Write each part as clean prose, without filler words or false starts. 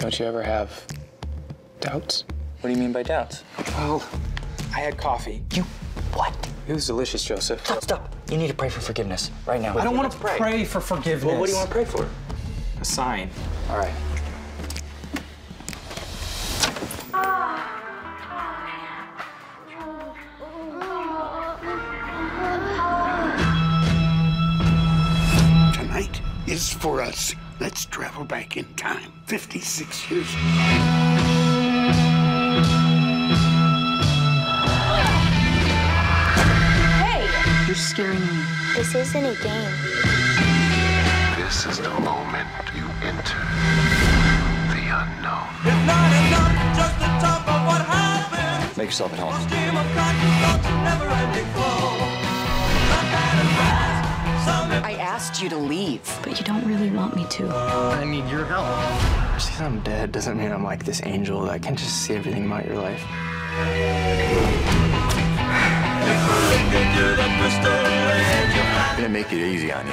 Don't you ever have doubts? What do you mean by doubts? Well, I had coffee. You what? It was delicious, Joseph. Stop, stop. You need to pray for forgiveness right now. I don't want to pray for forgiveness. Well, what do you want to pray for? A sign. All right. Tonight is for us. Let's travel back in time. 56 years ago. You're scaring me. This isn't a game. This is the moment you enter the unknown. It's not enough just to talk about what happened. Make yourself at home. I asked you to leave, but you don't really want me to. I need your help. Just because I'm dead doesn't mean I'm like this angel that can just see everything about your life. I'm gonna make it easy on you.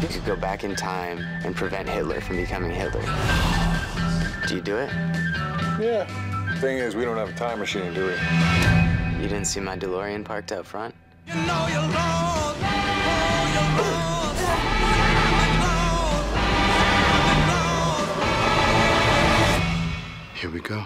You could go back in time and prevent Hitler from becoming Hitler. Do you do it? Yeah. Thing is, we don't have a time machine, do we? You didn't see my DeLorean parked out front? You know you're wrong. Here we go.